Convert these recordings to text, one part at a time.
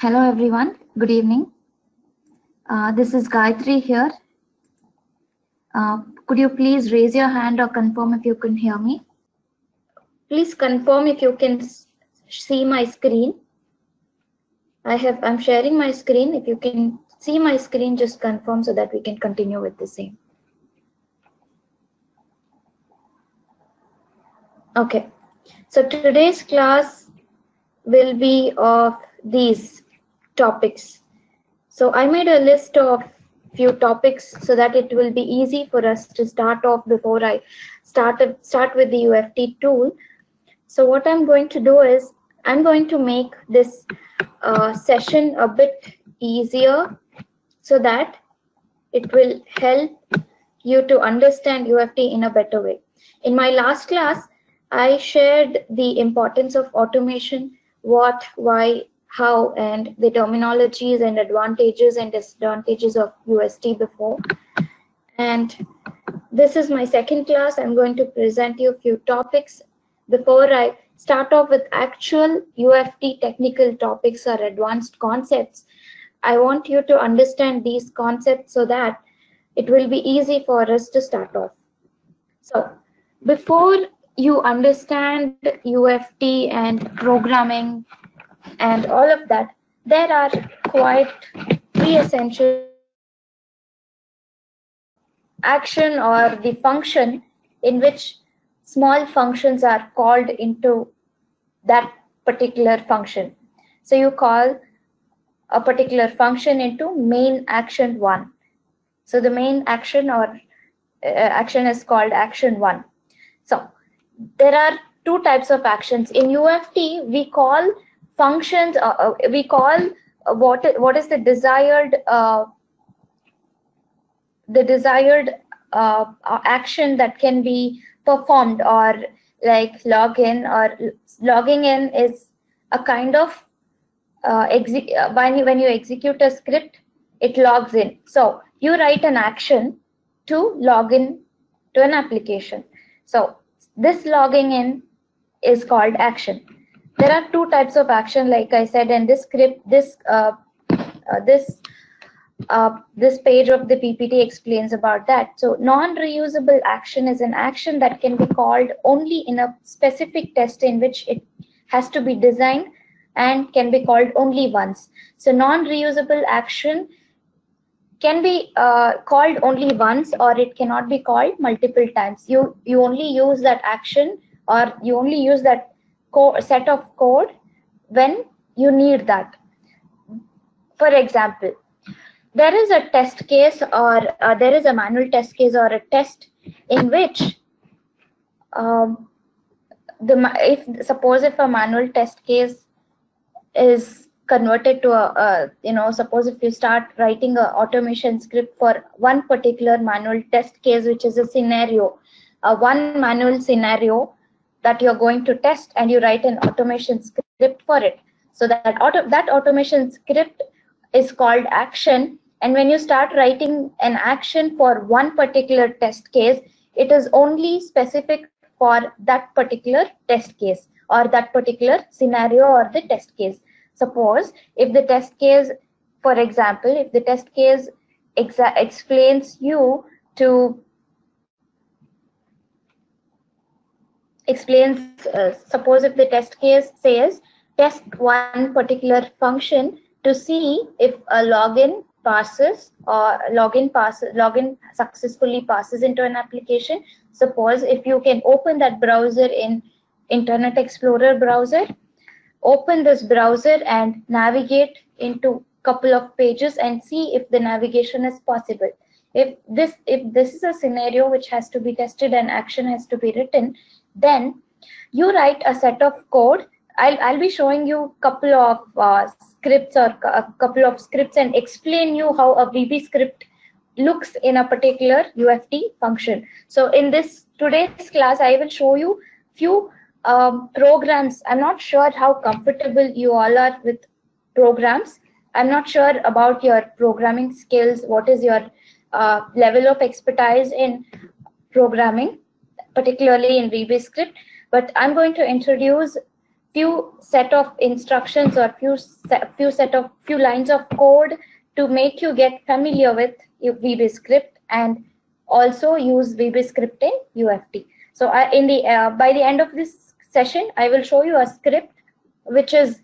Hello everyone, good evening. This is Gayatri here. Could you please raise your hand or confirm if you can hear me? Please confirm if you can see my screen. I'm sharing my screen. If you can see my screen, just confirm so that we can continue with the same. Okay, so today's class will be of these topics. So I made a list of few topics so that it will be easy for us to start off before I start with the UFT tool. So what I'm going to do is I'm going to make this session a bit easier so that it will help you to understand UFT in a better way. In my last class, I shared the importance of automation, what, why, how, and the terminologies and advantages and disadvantages of UST before. And this is my second class. I'm going to present you a few topics before I start off with actual UFT technical topics or advanced concepts. I want you to understand these concepts so that it will be easy for us to start off. So before you understand UFT and programming and all of that, there are quite three essential action or the function in which small functions are called into that particular function. So you call a particular function into main action one. So the main action or action is called action one. So there are two types of actions. In UFT, we call functions, what is the desired action that can be performed, or like login, or logging in is a kind of when you execute a script, it logs in. So you write an action to log in to an application. So this logging in is called action. There are two types of action, like I said, and this script, this page of the PPT explains about that. So non-reusable action is an action that can be called only in a specific test in which it has to be designed and can be called only once. So non-reusable action can be called only once, or it cannot be called multiple times. You only use that action, or you only use that set of code when you need that. For example, there is a test case, or there is a manual test case or a test in which suppose if a manual test case is converted to a suppose if you start writing an automation script for one particular manual test case, which is a scenario, one manual scenario that you're going to test, and you write an automation script for it. So that automation script is called action, and when you start writing an action for one particular test case, it is only specific for that particular test case or that particular scenario or the test case. Suppose if the test case, for example, if the test case explains you to suppose if the test case says test one particular function to see if a login passes or login successfully passes into an application. Suppose if you can open that browser in Internet Explorer browser, open this browser and navigate into a couple of pages and see if the navigation is possible. If this is a scenario which has to be tested and action has to be written, then you write a set of code. I'll be showing you a couple of scripts or a couple of scripts and explain you how a VBScript looks in a particular UFT function. So in this today's class, I will show you few programs. I'm not sure how comfortable you all are with programs. I'm not sure about your programming skills. What is your level of expertise in programming, particularly in VBScript? But I'm going to introduce few set of instructions or few lines of code to make you get familiar with VBScript and also use VBScript in UFT. So by the end of this session, I will show you a script which is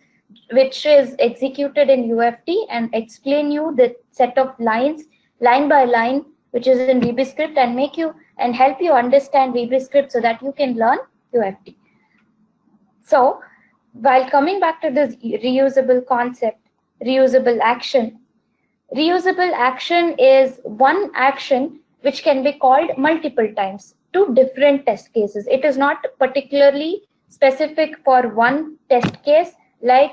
executed in UFT and explain you the set of lines, line by line, which is in VBScript and help you understand VBScript so that you can learn UFT. So while coming back to this reusable concept, reusable action is one action which can be called multiple times to different test cases. It is not particularly specific for one test case like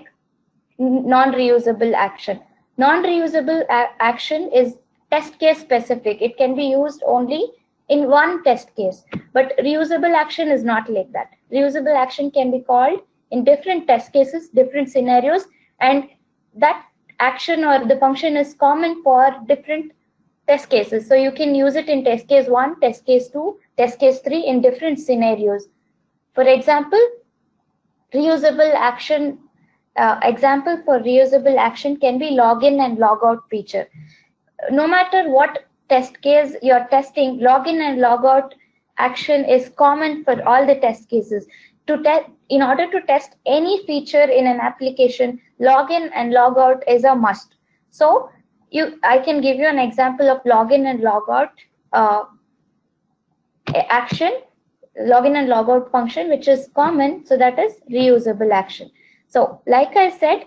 non-reusable action. Non-reusable action is test case specific. It can be used only in one test case, but reusable action is not like that. Reusable action can be called in different test cases, different scenarios, and that action or the function is common for different test cases. So you can use it in test case 1, test case 2, test case 3 in different scenarios. For example, reusable action, example for reusable action can be login and logout feature. No matter what test case you're testing, login and logout action is common for all the test cases. In order to test any feature in an application, login and logout is a must. So I can give you an example of login and logout action, login and logout function, which is common, so that is reusable action. So like I said,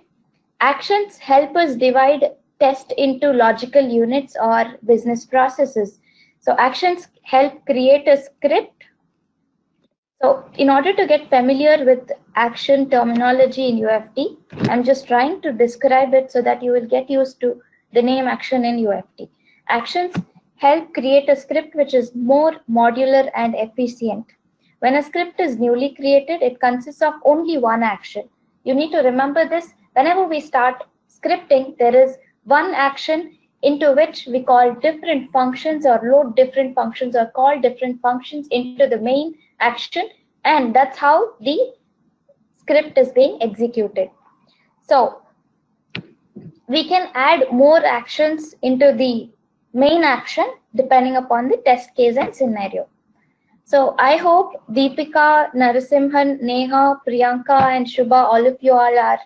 actions help us divide test into logical units or business processes. So actions help create a script. So in order to get familiar with action terminology in UFT, I'm just trying to describe it so that you will get used to the name action in UFT. Actions help create a script which is more modular and efficient. When a script is newly created, it consists of only one action. You need to remember this. Whenever we start scripting, there is one action into which we call different functions or load different functions or call different functions into the main action, and that's how the script is being executed. So we can add more actions into the main action depending upon the test case and scenario. So I hope Deepika, Narasimhan, Neha, Priyanka and Shubha, all of you all are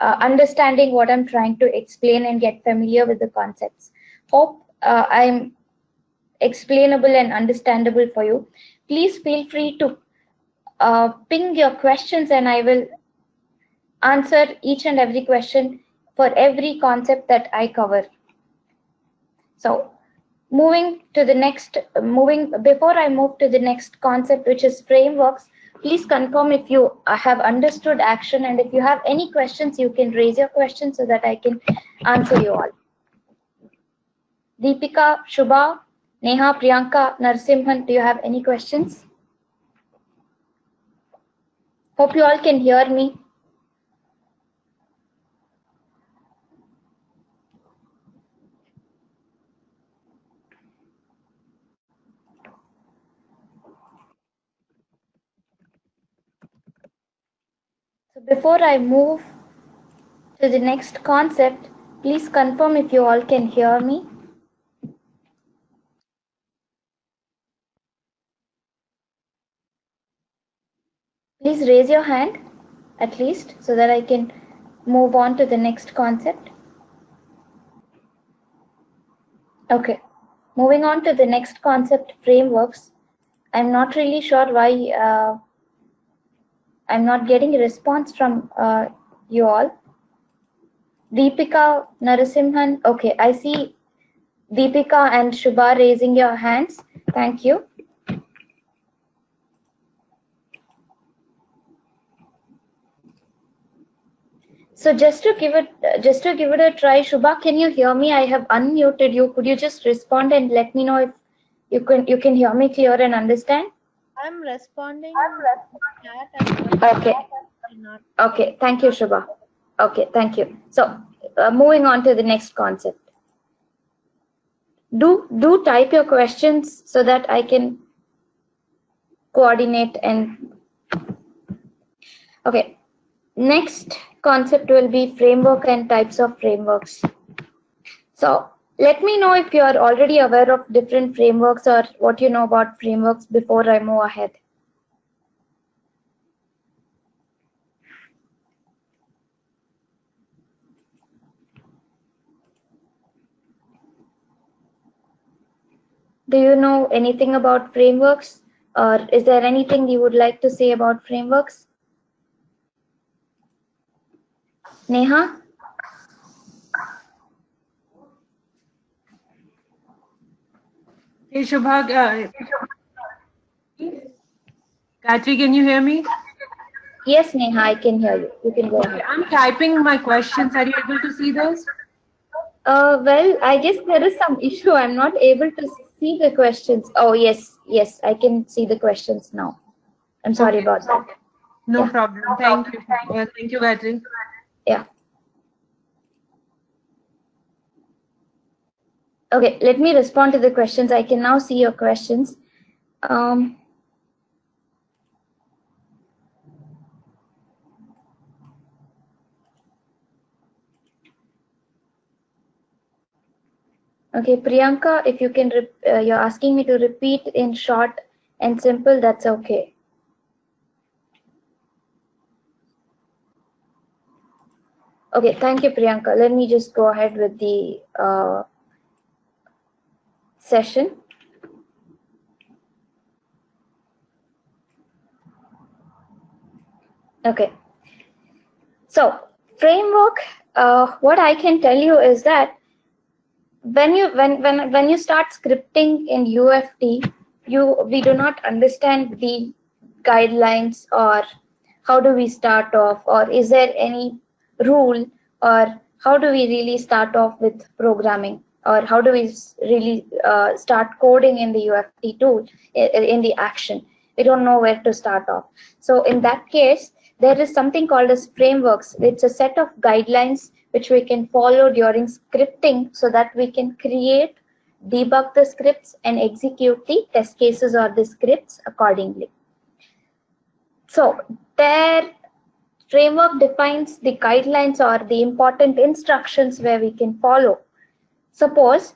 understanding what I'm trying to explain and get familiar with the concepts. Hope I'm explainable and understandable for you. Please feel free to ping your questions and I will answer each and every question for every concept that I cover. So before I move to the next concept, which is frameworks, please confirm if you have understood action, and if you have any questions, you can raise your questions so that I can answer you all. Deepika, Shubha, Neha, Priyanka, Narasimhan, do you have any questions? Hope you all can hear me. Before I move to the next concept, please confirm if you all can hear me. Please raise your hand at least so that I can move on to the next concept. Okay, moving on to the next concept, frameworks. I'm not really sure why I'm not getting a response from you all. Deepika, Narasimhan, okay, I see Deepika and Shubha raising your hands. Thank you. So just to give it a try, Shubha, can you hear me? I have unmuted you. Could you just respond and let me know if you can hear me clear and understand? I'm responding. Okay. Okay. Thank you, Shubha. Okay. Thank you. So moving on to the next concept. Do type your questions so that I can coordinate and okay. Next concept will be framework and types of frameworks. So let me know if you are already aware of different frameworks or what you know about frameworks before I move ahead. Do you know anything about frameworks, or is there anything you would like to say about frameworks? Neha? Hey, Shubha. Katri, can you hear me? Yes, Neha, I can hear you. You can go ahead. I'm typing my questions. Are you able to see those? Well, I guess there is some issue. I'm not able to see the questions. Oh, yes, yes, I can see the questions now. I'm sorry about that. No problem. Thank you. Thank you, Gayatri. Yeah. Okay, let me respond to the questions. I can now see your questions. Okay, Priyanka, if you can, you're asking me to repeat in short and simple, that's okay. Okay, thank you, Priyanka. Let me just go ahead with the session. Okay. So, framework, what I can tell you is that when you start scripting in UFT, we do not understand the guidelines or how do we start off, or is there any rule, or how do we really start off with programming, or how do we really start coding in the UFT tool in the action. We don't know where to start off. So in that case, there is something called as frameworks. It's a set of guidelines which we can follow during scripting so that we can create, debug the scripts and execute the test cases or the scripts accordingly. So there, framework defines the guidelines or the important instructions where we can follow. Suppose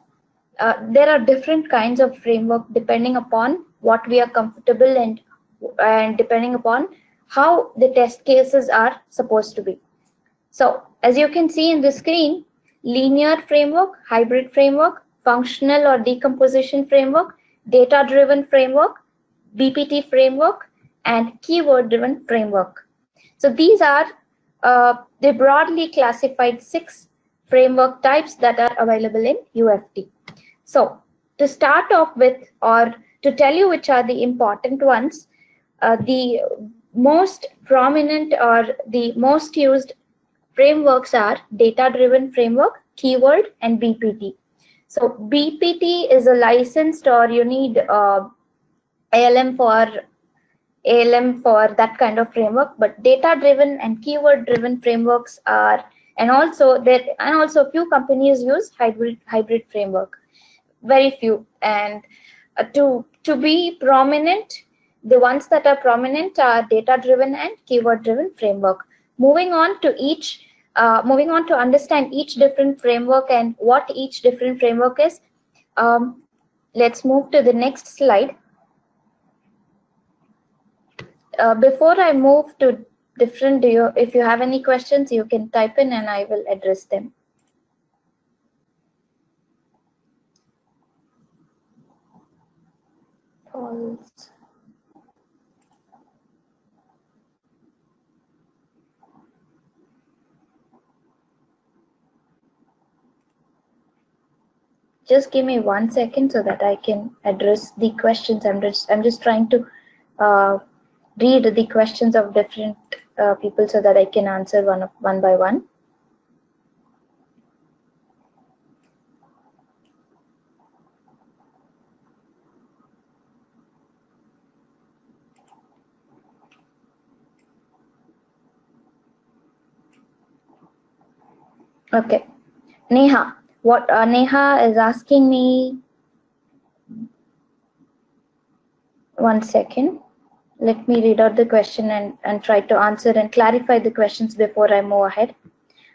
there are different kinds of framework depending upon what we are comfortable and depending upon how the test cases are supposed to be. So as you can see in the screen, linear framework, hybrid framework, functional or decomposition framework, data-driven framework, BPT framework, and keyword-driven framework. So these are the broadly classified 6 framework types that are available in UFT. So to start off with, or to tell you which are the important ones, the most prominent or the most used frameworks are data-driven framework, keyword, and BPT. So BPT is a licensed, or you need ALM for that kind of framework, but data-driven and keyword-driven frameworks are, and also few companies use hybrid framework, very few. And to be prominent, the ones that are prominent are data-driven and keyword-driven framework. Moving on to understand each different framework and what each different framework is, let's move to the next slide. Before I move to different, if you have any questions, you can type in and I will address them. Pause. Just give me 1 second so that I can address the questions. I'm just trying to read the questions of different people so that I can answer one by one. Okay, Neha. What Neha is asking me. One second. Let me read out the question and try to answer and clarify the questions before I move ahead.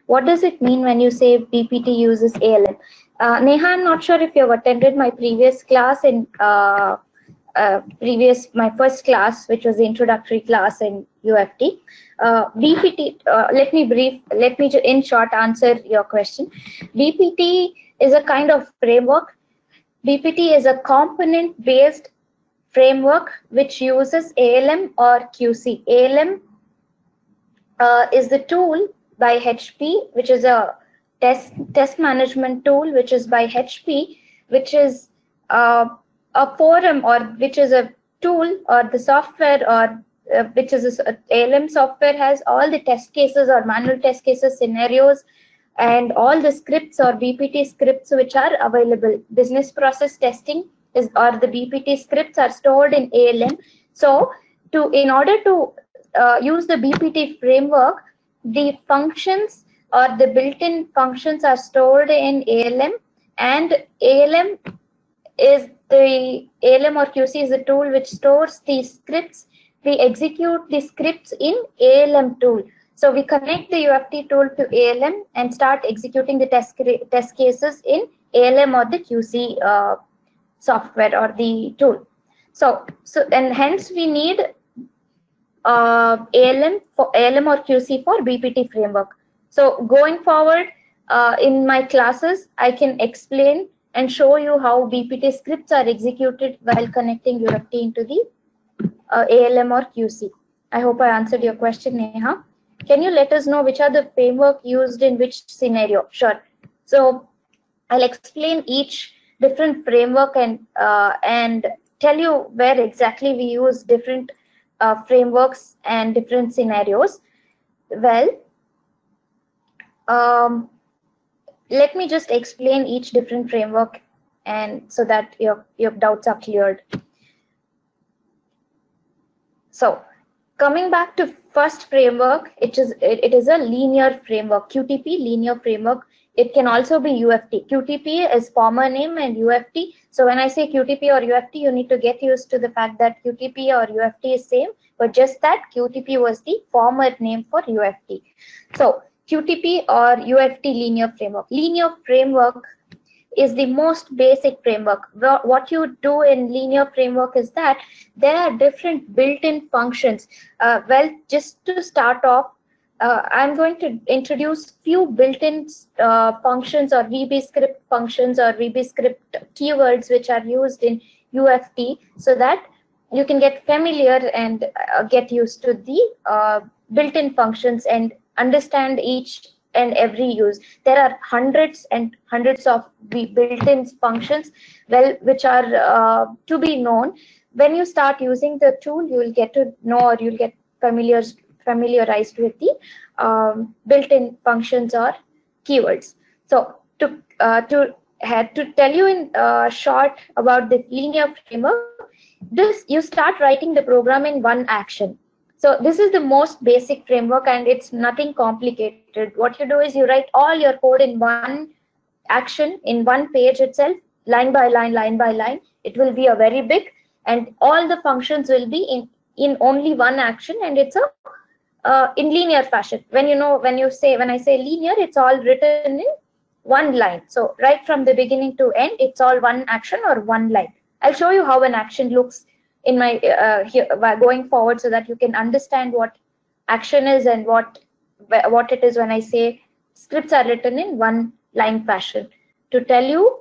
What does it mean when you say BPT uses ALM? Neha, I'm not sure if you have attended my previous class in my first class, which was the introductory class in UFT. BPT, let me in short answer your question. BPT is a kind of framework. BPT is a component based framework which uses ALM or QC. ALM is the tool by HP, which is a test management tool, which is by HP, which is a forum, or which is a tool or the software, or which is ALM software has all the test cases or manual test cases, scenarios, and all the scripts or BPT scripts which are available. Business process testing is, or the BPT scripts are stored in ALM. So in order to use the BPT framework, the functions or the built-in functions are stored in ALM, and ALM or QC is the tool which stores these scripts. We execute the scripts in ALM tool. So we connect the UFT tool to ALM and start executing the test cases in ALM or the QC software or the tool. So and hence we need ALM or QC for BPT framework. So going forward in my classes, I can explain and show you how BPT scripts are executed while connecting UFT into the ALM or QC. I hope I answered your question, Neha. Can you let us know which are the framework used in which scenario? Sure. So I'll explain each different framework and tell you where exactly we use different frameworks and different scenarios. Well, let me just explain each different framework, and so that your doubts are cleared. So coming back to first framework, it is a linear framework, QTP linear framework. It can also be UFT. QTP is former name and UFT. So when I say QTP or UFT, you need to get used to the fact that QTP or UFT is same, but just that QTP was the former name for UFT. So QTP or UFT linear framework. Linear framework is the most basic framework. What you do in linear framework is that there are different built-in functions. Well, just to start off, I'm going to introduce few built-in functions or VBScript functions or VBScript keywords which are used in UFT, so that you can get familiar and get used to the built-in functions and understand each and every use. There are hundreds and hundreds of built-in functions, well, which are to be known. When you start using the tool, you will get to know, or you'll get familiarized with the built-in functions or keywords. So to tell you in short about the linear framework, you start writing the program in one action. So this is the most basic framework, and it's nothing complicated. What you do is you write all your code in one action, in one page itself, line by line, line by line. It will be a very big, and all the functions will be in only one action, and it's a in linear fashion. When I say linear, it's all written in one line. So right from the beginning to end, it's all one action or one line. I'll show you how an action looks in my going forward, so that you can understand what action is and what it is when I say scripts are written in one line fashion. To tell you,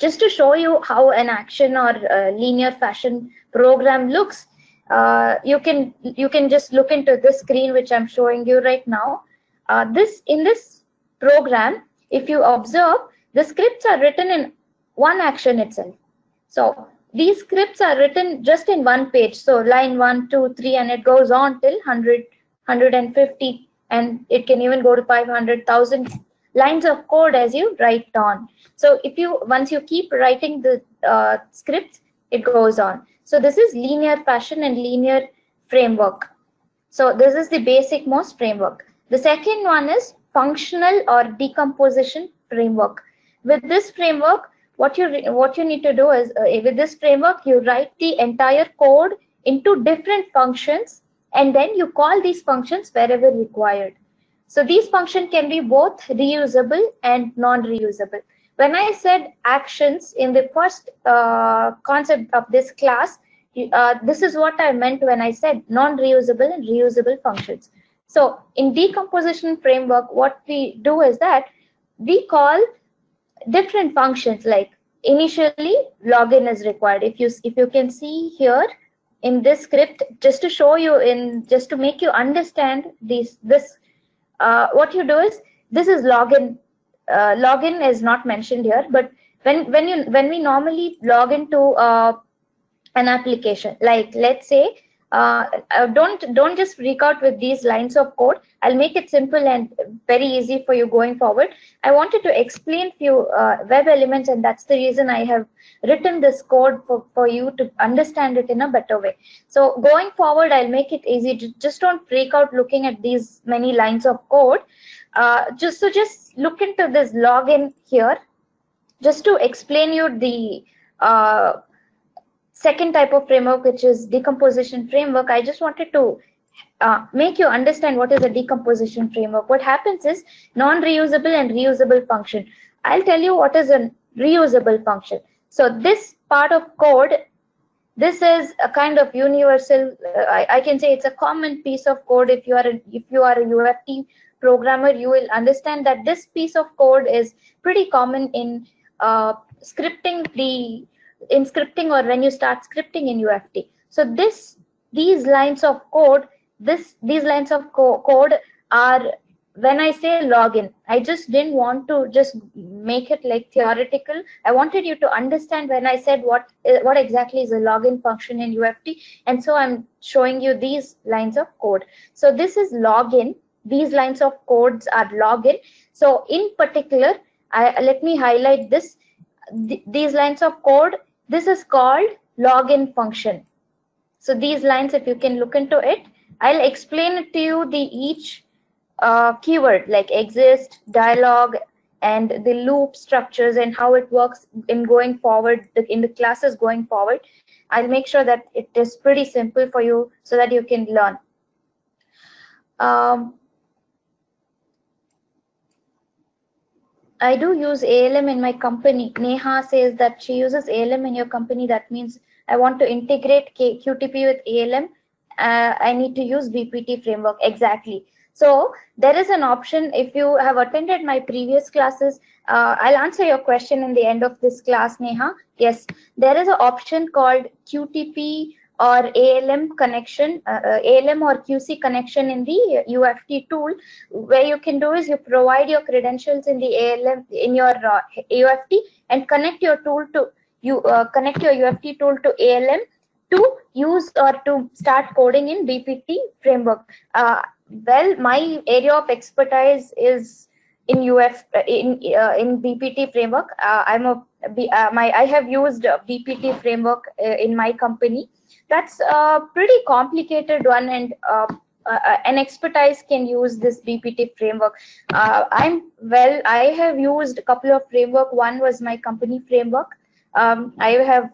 just to show you how an action or linear fashion program looks, you can just look into this screen which I'm showing you right now. In this program, if you observe, the scripts are written in one action itself. So these scripts are written just in one page. So line 1, 2, 3, and it goes on till 100 150, and it can even go to 500,000 lines of code as you write on. So if you, once you keep writing the scripts, it goes on. So this is linear fashion and linear framework. So this is the basic most framework. The second one is functional or decomposition framework. With this framework, what you need to do is with this framework, you write the entire code into different functions, and then you call these functions wherever required. So these functions can be both reusable and non-reusable. When I said actions in the first concept of this class, this is what I meant when I said non-reusable and reusable functions. So in decomposition framework, what we do is that we call different functions. Like initially, login is required. If you can see here in this script, just to show you, just to make you understand what you do is, this is login. Login is not mentioned here, but when we normally log into an application, like let's say, don't just freak out with these lines of code. I'll make it simple and very easy for you going forward. I wanted to explain few web elements, and that's the reason I have written this code for you to understand it in a better way. So going forward, I'll make it easy. Just don't freak out looking at these many lines of code. Just look into this login here, just to explain you the second type of framework, which is decomposition framework. I just wanted to make you understand what is a decomposition framework. What happens is non-reusable and reusable function. I'll tell you what is a reusable function. So this part of code, this is a kind of universal. I can say it's a common piece of code. If you are a UFT programmer, you will understand that this piece of code is pretty common in scripting, or when you start scripting in UFT. So these lines of code are, when I say login, I just didn't want to just make it like theoretical. I wanted you to understand when I said what exactly is a login function in UFT, and so I'm showing you these lines of code. So this is login. These lines of codes are login. So in particular, let me highlight this. These lines of code, this is called login function. So these lines, if you can look into it, I'll explain it to you, each keyword, like exist, dialogue, and the loop structures, and how it works in going forward, in the classes going forward. I'll make sure that it is pretty simple for you so that you can learn. I do use ALM in my company. Neha says that she uses ALM in your company. That means I want to integrate QTP with ALM. I need to use BPT framework. Exactly. So there is an option. If you have attended my previous classes, I'll answer your question in the end of this class, Neha. Yes, there is an option called QTP or ALM connection, ALM or QC connection in the UFT tool. Where you can do is you provide your credentials in the ALM in your UFT and connect your UFT tool to ALM to use or to start coding in BPT framework. Well, my area of expertise is in BPT framework. I have used BPT framework in my company. That's a pretty complicated one, and an expertise can use this BPT framework. I have used a couple of framework. One was my company framework. I'm a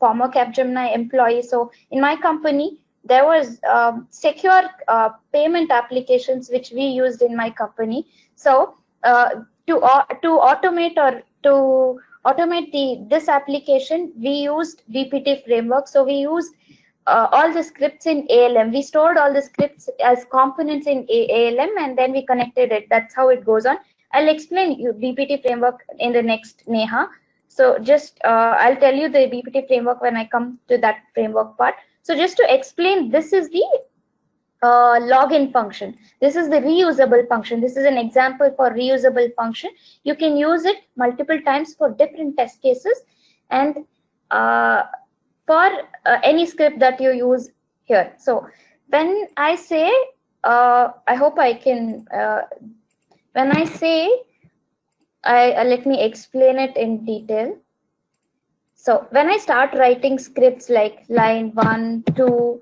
former Capgemini employee, so in my company there was secure payment applications which we used in my company. So to automate this application, we used BPT framework. So we used all the scripts in ALM. We stored all the scripts as components in ALM, and then we connected it. That's how it goes on. I'll explain you BPT framework in the next, Neha. So just I'll tell you the BPT framework when I come to that framework part. So just to explain, this is the login function. This is the reusable function. This is an example for reusable function. You can use it multiple times for different test cases, and for any script that you use here. So when I say I hope I can, when I say, let me explain it in detail. So when I start writing scripts like line 1, 2,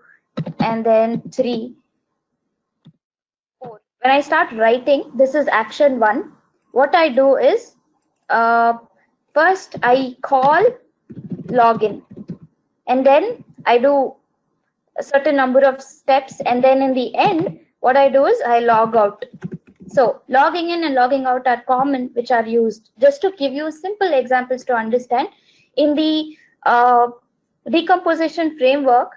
and then 3, 4, when I start writing, this is action 1. What I do is, first I call login, and then I do a certain number of steps, and then in the end, what I do is I log out. So logging in and logging out are common, which are used. Just to give you simple examples to understand, in the decomposition framework,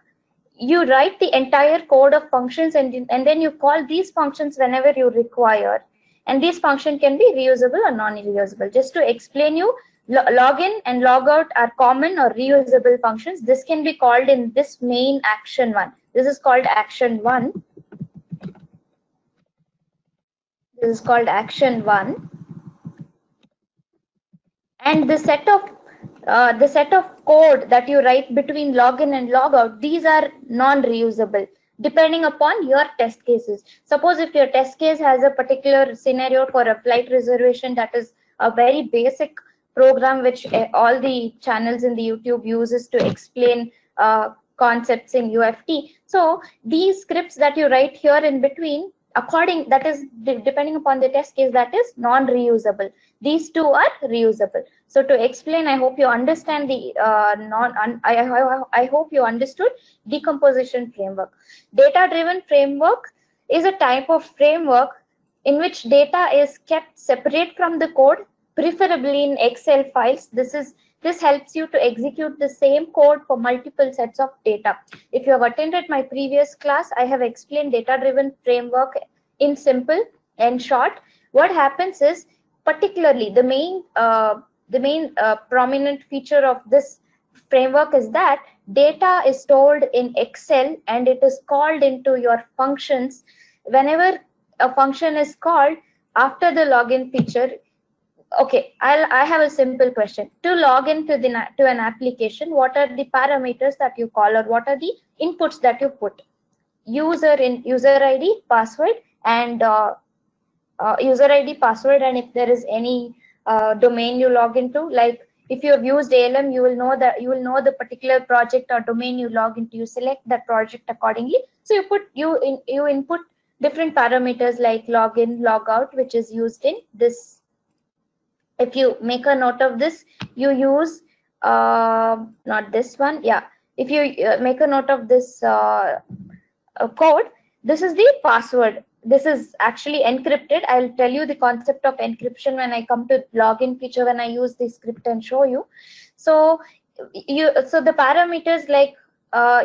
you write the entire code of functions, and then you call these functions whenever you require. And these functions can be reusable or non-reusable. Just to explain you, login and logout are common or reusable functions. This can be called in this main action 1. This is called action 1. This is called action 1, and the set of code that you write between login and logout, these are non-reusable depending upon your test cases. Suppose if your test case has a particular scenario for a flight reservation, that is a very basic program which all the channels in the YouTube uses to explain concepts in UFT. So these scripts that you write here in between, according, that is depending upon the test case, that is non-reusable. These two are reusable. So to explain, I hope you understand the I hope you understood decomposition framework. Data-driven framework is a type of framework in which data is kept separate from the code, preferably in Excel files. This helps you to execute the same code for multiple sets of data. If you have attended my previous class, I have explained data-driven framework in simple and short. What happens is, particularly the main prominent feature of this framework is that data is stored in Excel and it is called into your functions. Whenever a function is called after the login feature, okay, I have a simple question. To log into an application, what are the parameters that you call, or what are the inputs that you put? User ID, password, and user ID, password, and if there is any domain you log into, like if you have used ALM, you will know that, you will know the particular project or domain you log into. You select that project accordingly. So you put, you input different parameters like login, logout, which is used in this. If you make a note of this, you use not this one. Yeah, if you make a note of this code, this is the password. This is actually encrypted. I'll tell you the concept of encryption when I come to login feature, when I use the script and show you. So the parameters like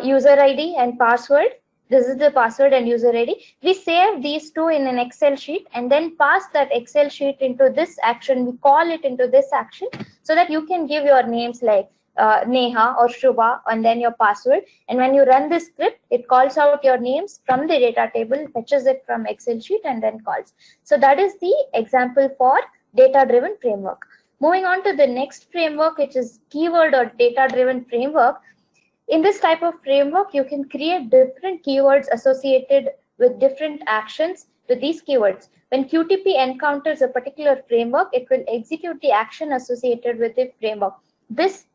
user ID and password. This is the password and user ID. We save these two in an Excel sheet and then pass that Excel sheet into this action. We call it into this action so that you can give your names like Neha or Shubha and then your password. And when you run this script, it calls out your names from the data table, fetches it from Excel sheet and then calls. So that is the example for data-driven framework. Moving on to the next framework, which is keyword or data-driven framework. In this type of framework, you can create different keywords associated with different actions with these keywords. When QTP encounters a particular framework, it will execute the action associated with the framework. This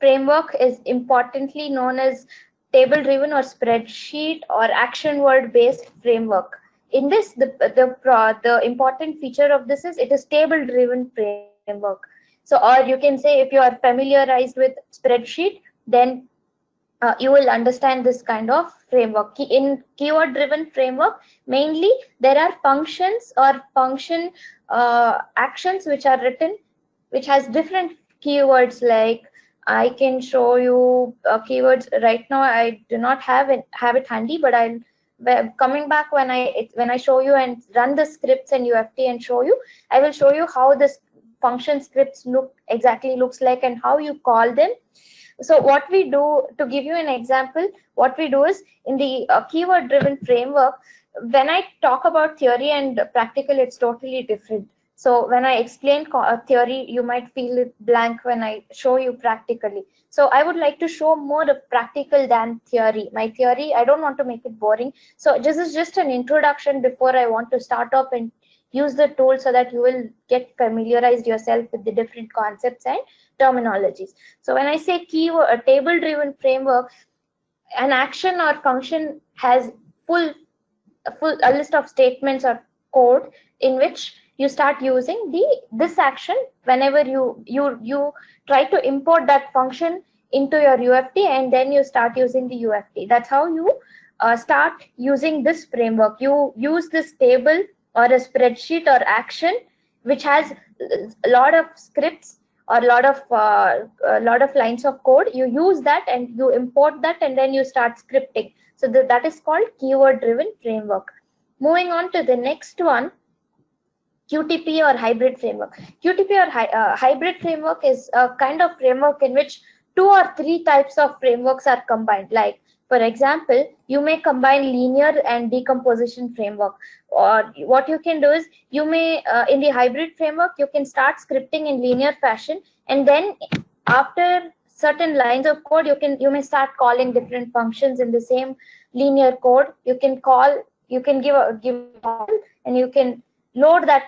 framework is importantly known as table-driven or spreadsheet or action word-based framework. In this, the important feature of this is it is table-driven framework. So, or you can say if you are familiarized with spreadsheet, then you will understand this kind of framework. In keyword-driven framework, mainly there are functions or function actions which are written, which has different keywords. Like I can show you keywords right now. I do not have it handy, but I'll coming back when I show you and run the scripts in UFT and show you. I will show you how this function scripts exactly looks like and how you call them. So what we do, to give you an example, what we do is in the keyword-driven framework, when I talk about theory and practical, it's totally different. So when I explain theory, you might feel it blank when I show you practically. So I would like to show more of practical than theory. My theory, I don't want to make it boring. So this is just an introduction before I want to start up and use the tool so that you will get familiarized yourself with the different concepts and terminologies. So when I say keyword, a table-driven framework, an action or function has a list of statements or code in which you start using this action whenever you try to import that function into your UFT, and then you start using the UFT. That's how you start using this framework. You use this table or a spreadsheet or action which has a lot of scripts or a lot of lines of code. You use that and you import that, and then you start scripting. So that is called keyword driven framework. Moving on to the next one, QTP or hybrid framework. QTP or hybrid framework is a kind of framework in which 2 or 3 types of frameworks are combined. Like, for example, you may combine linear and decomposition framework. Or what you can do is, you may, in the hybrid framework, you can start scripting in linear fashion, and then after certain lines of code, you may start calling different functions in the same linear code. You can give a call, and you can load that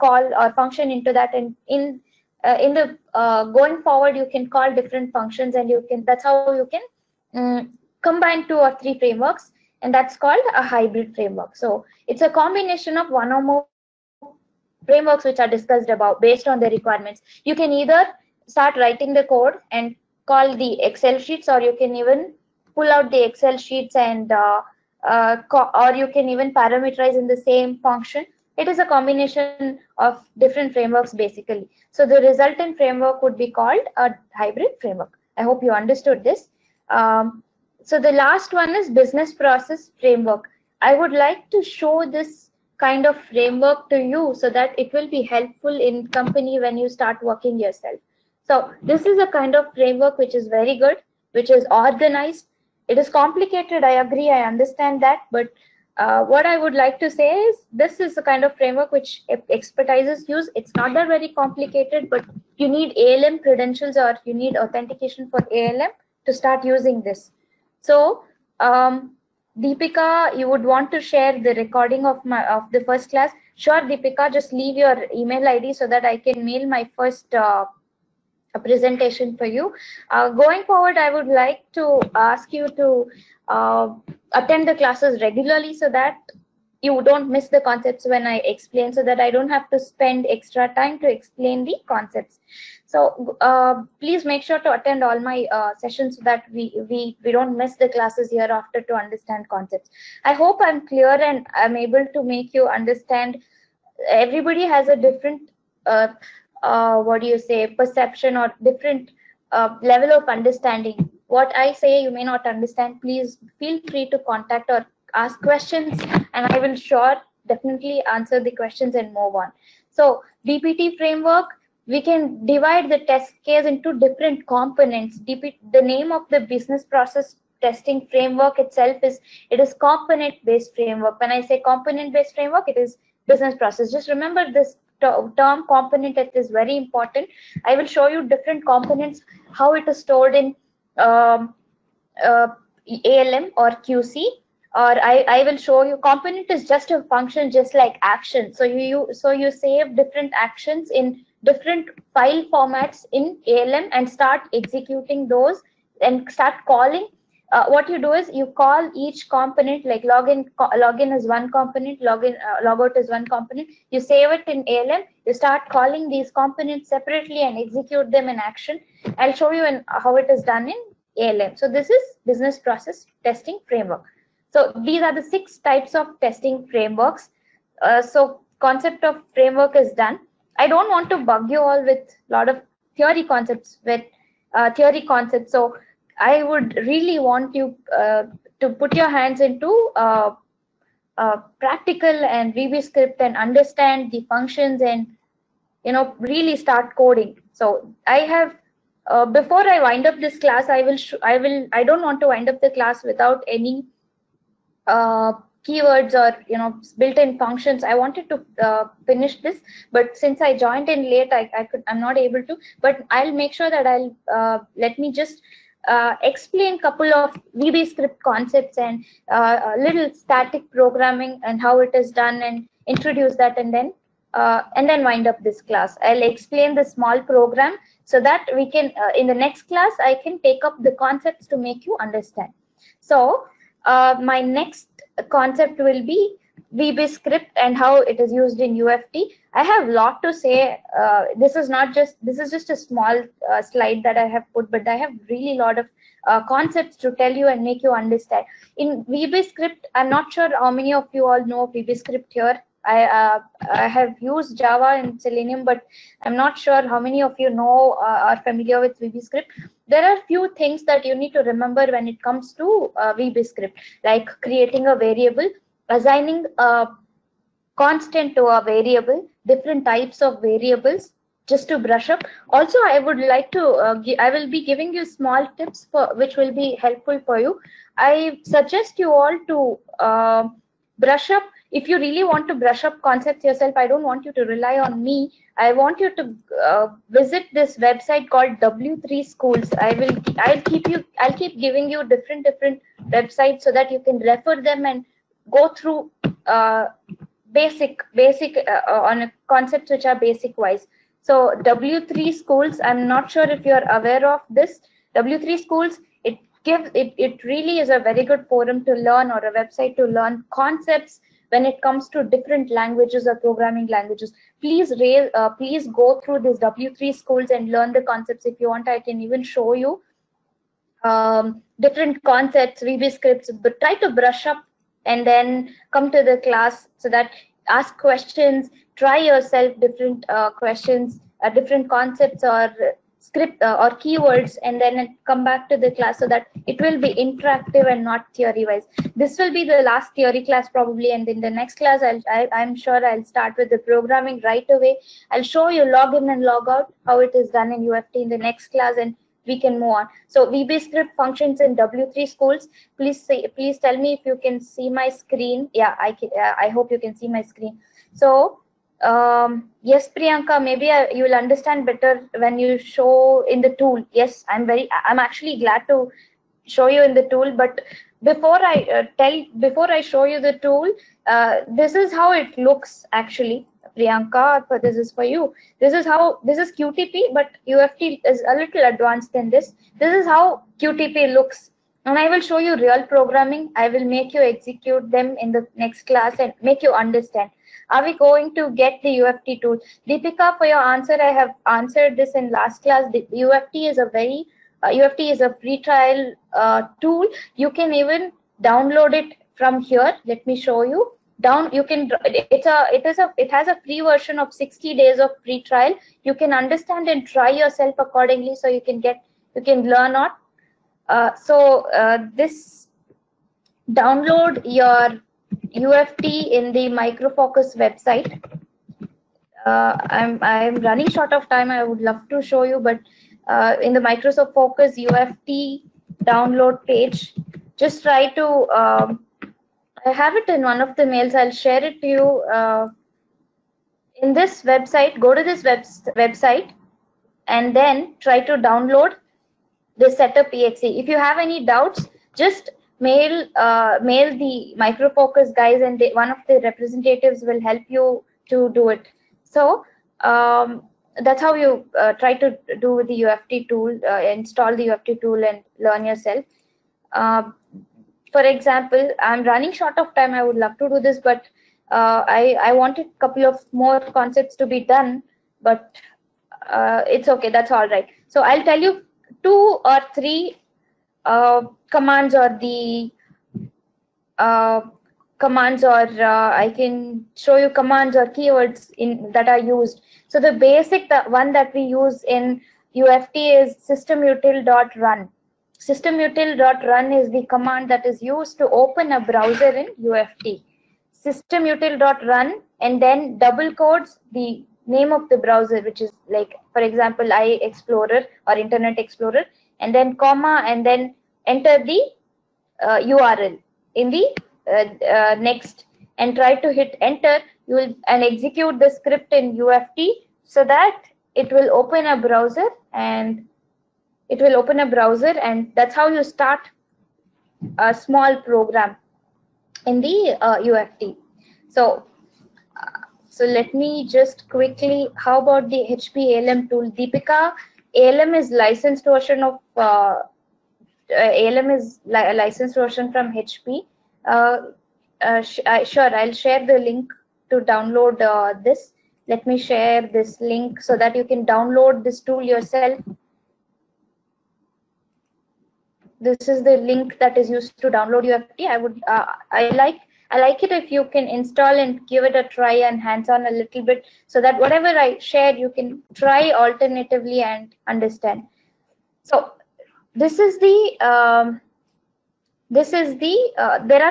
call or function into that, and in the going forward, you can call different functions, and that's how you can combine 2 or 3 frameworks, and that's called a hybrid framework. So it's a combination of 1 or more frameworks which are discussed about based on the requirements. You can either start writing the code and call the Excel sheets, or you can even pull out the Excel sheets and or you can even parameterize in the same function. It is a combination of different frameworks basically. So the resultant framework would be called a hybrid framework. I hope you understood this. So the last one is business process framework. I would like to show this kind of framework to you so that it will be helpful in company when you start working yourself. So this is a kind of framework which is very good, which is organized. It is complicated, I agree, I understand that, but what I would like to say is this is the kind of framework which expertises use. It's not that very complicated, but you need ALM credentials or you need authentication for ALM to start using this. So Deepika, you would want to share the recording of the first class. Sure, Deepika, just leave your email ID so that I can mail my first presentation for you. Going forward, I would like to ask you to attend the classes regularly so that you don't miss the concepts when I explain, so that I don't have to spend extra time to explain the concepts. So please make sure to attend all my sessions so that we don't miss the classes hereafter to understand concepts. I hope I'm clear and I'm able to make you understand. Everybody has a different perception or different level of understanding. What I say you may not understand, please feel free to contact or ask questions, and I will definitely answer the questions and move on. So BPT framework, we can divide the test case into different components. The name of the business process testing framework itself is component-based framework. When I say component-based framework, it is business process. Just remember this term component, that is very important. I will show you different components, how it is stored in ALM or QC, or I will show you component is just a function, just like action. So you save different actions in different file formats in ALM and start executing those and start calling. What you do is you call each component, like login is one component, logout is one component. You save it in ALM, you start calling these components separately and execute them in action. I'll show you how it is done in ALM. So this is business process testing framework. So these are the 6 types of testing frameworks. So concept of framework is done. I don't want to bug you all with a lot of theory concepts so I would really want you to put your hands into practical and VBScript and understand the functions and, you know, really start coding. So I have, before I wind up this class, I don't want to wind up the class without any keywords or, you know, built-in functions. I wanted to finish this, but since I joined in late, I'm not able to, but I'll make sure that I'll let me just explain couple of VBScript concepts and a little static programming and how it is done, and introduce that, and then wind up this class. I'll explain the small program so that we can, in the next class, I can take up the concepts to make you understand. So my next concept will be VBScript and how it is used in UFT. I have a lot to say. This is just a small slide that I have put, but I have really lot of concepts to tell you and make you understand. In VBScript, I'm not sure how many of you all know VBScript here. I have used Java and Selenium, but I'm not sure how many of you know are familiar with VBScript. There are few things that you need to remember when it comes to VBScript, like creating a variable, assigning a constant to a variable, different types of variables. Just to brush up. Also, I would like to, I will be giving you small tips for which will be helpful for you. I suggest you all to brush up. If you really want to brush up concepts yourself, I don't want you to rely on me. I want you to visit this website called W3 Schools. I'll keep giving you different websites so that you can refer them and go through basic concepts which are basic wise. So W3 Schools, I'm not sure if you're aware of this. W3 Schools, it really is a very good forum to learn, or a website to learn concepts when it comes to different languages or programming languages. Please go through this W3 Schools and learn the concepts. If you want, I can even show you different concepts, VBScripts, but try to brush up and then come to the class so that ask questions, try yourself different questions, different concepts or script or keywords, and then come back to the class so that it will be interactive and not theory wise. This will be the last theory class probably, and in the next class I'm sure I'll start with the programming right away. I'll show you login and log out, how it is done in UFT in the next class, and we can move on. So VBScript functions in W3 Schools. Please tell me if you can see my screen. Yeah, I can. I hope you can see my screen. So yes, Priyanka, maybe you'll understand better when you show in the tool. Yes, I'm actually glad to show you in the tool. But before I show you the tool, this is how it looks actually. Priyanka, this is for you. This is QTP, but UFT is a little advanced than this. This is how QTP looks, and I will show you real programming. I will make you execute them in the next class and make you understand. Are we going to get the UFT tool? Deepika, for your answer, I have answered this in last class. The UFT is a free trial tool. You can even download it from here. Let me show you. It has a free version of 60 days of free trial. You can understand and try yourself accordingly, so you can learn on. This download your UFT in the Micro Focus website. I'm running short of time. I would love to show you, but in the Microsoft Focus UFT download page, just try to. I have it in one of the mails. I'll share it to you. In this website, go to this website and then try to download the setup.exe. If you have any doubts, just mail the Micro Focus guys, and one of the representatives will help you to do it. So that's how you try to do the UFT tool, install the UFT tool and learn yourself. For example, I'm running short of time. I would love to do this, but I wanted a couple of more concepts to be done, but it's okay. That's all right. So I'll tell you 2 or 3 commands, or the commands, or I can show you commands or keywords that are used. So the basic one that we use in UFT is systemutil.run. systemutil.run is the command that is used to open a browser in UFT. systemutil.run, and then double quotes the name of the browser, which is like, for example, Explorer or Internet Explorer, and then comma, and then enter the URL in the next and try to hit enter, you will and execute the script in UFT, so that it will open a browser, and it will open a browser, and that's how you start a small program in the UFT. So let me just quickly, how about the HP ALM tool, Deepika? ALM is licensed version of ALM is licensed version from HP. Sure, I'll share the link to download this. Let me share this link so that you can download this tool yourself. This is the link that is used to download UFT. I like it if you can install and give it a try and hands on a little bit, so that whatever I share, you can try alternatively and understand. So there are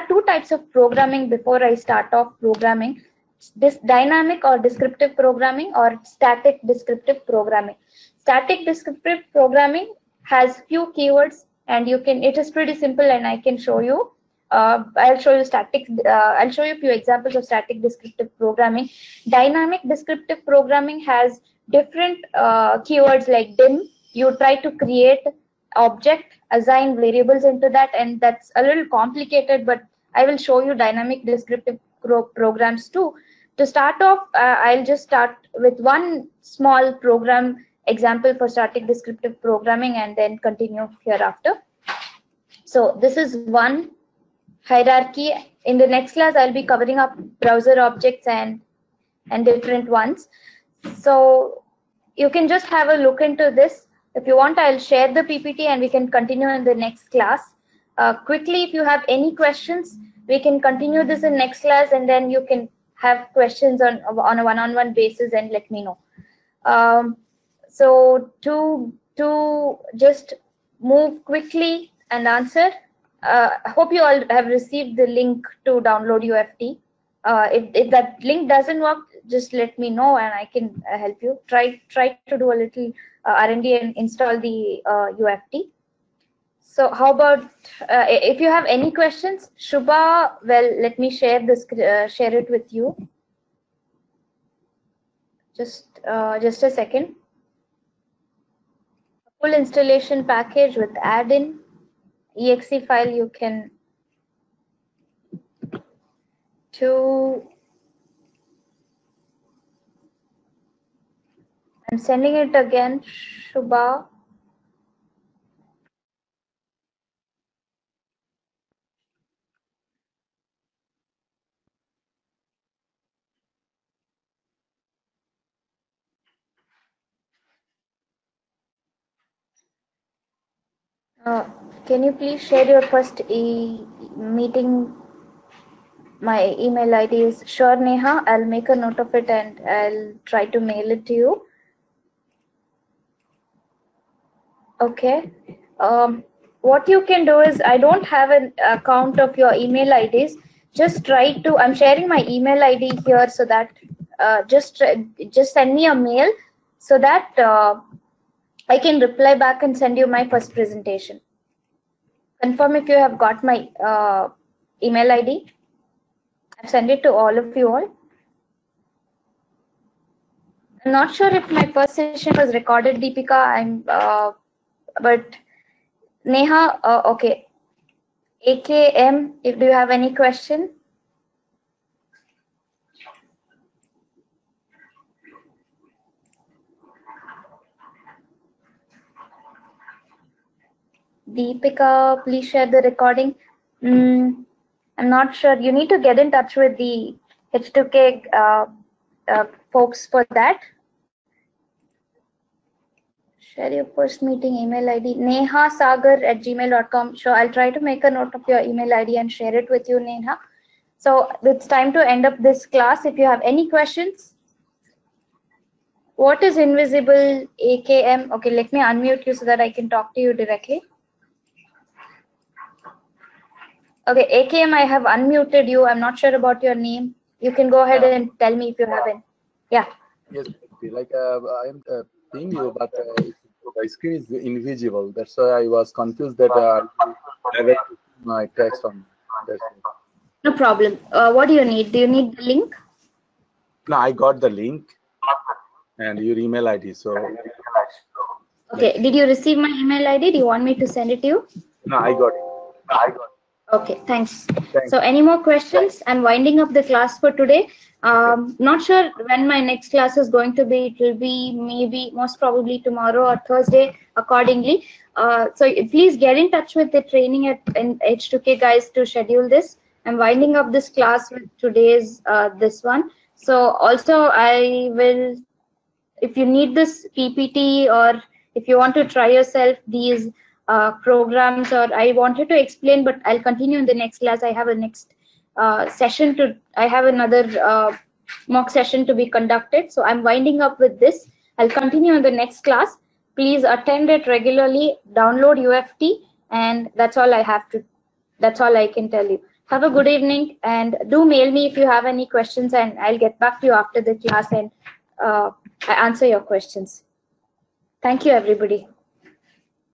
two types of programming before I start off programming. This dynamic or descriptive programming or static descriptive programming. Static descriptive programming has few keywords, and you can, it is pretty simple, and I can show you. I'll show you a few examples of static descriptive programming. Dynamic descriptive programming has different keywords like DIM. You try to create object, assign variables into that, and that's a little complicated, but I will show you dynamic descriptive programs too. To start off, I'll just start with one small program example for static descriptive programming and then continue hereafter. So this is one hierarchy. In the next class, I'll be covering up browser objects and different ones. So you can just have a look into this. If you want, I'll share the PPT and we can continue in the next class. Quickly, if you have any questions, we can continue this in next class, and then you can have questions on a one-on-one basis and let me know. So to just move quickly and answer, I hope you all have received the link to download UFT. If that link doesn't work, just let me know and I can help you. Try to do a little R&D and install the UFT. So how about if you have any questions, Shubha? Well, let me share this. Share it with you. Just a second. Full installation package with add-in exe file. You can to. I'm sending it again, Shubha. Can you please share your first meeting? My email ID is sure, Neha. I'll make a note of it and I'll try to mail it to you. Okay. What you can do is, I don't have an account of your email IDs. Just try to, I'm sharing my email ID here so that just send me a mail so that I can reply back and send you my first presentation. Confirm if you have got my email ID. I've sent it to all of you all. I'm not sure if my first session was recorded, Deepika. But Neha, okay. AKM, do you have any question? Deepika, please share the recording. I'm not sure. You need to get in touch with the H2K folks for that. Share your first meeting email ID. Neha Sagar at gmail.com. Sure, I'll try to make a note of your email ID and share it with you, Neha. So it's time to end up this class. If you have any questions, what is invisible AKM? Okay, let me unmute you so that I can talk to you directly. Okay, AKM, I have unmuted you. I'm not sure about your name. You can go ahead and tell me if you haven't. Yeah. Yes, like I'm. Seeing you, but my screen is invisible. That's why I was confused that I read my text on that. No problem. What do you need? Do you need the link? No, I got the link and your email ID. So. Okay. Did you receive my email ID? Do you want me to send it to you? No, I got it. Okay, thanks. So any more questions? I'm winding up the class for today. Not sure when my next class is going to be. It will be maybe most probably tomorrow or Thursday accordingly. So please get in touch with the training at H2K guys to schedule this. I'm winding up this class with today's this one. So also I will, if you need this PPT or if you want to try yourself these programs, or I wanted to explain, but I'll continue in the next class. I have a next session to, I have another mock session to be conducted. So I'm winding up with this. I'll continue in the next class. Please attend it regularly, download UFT, and that's all I have to, that's all I can tell you. Have a good evening, and do mail me if you have any questions, and I'll get back to you after the class and I answer your questions. Thank you, everybody.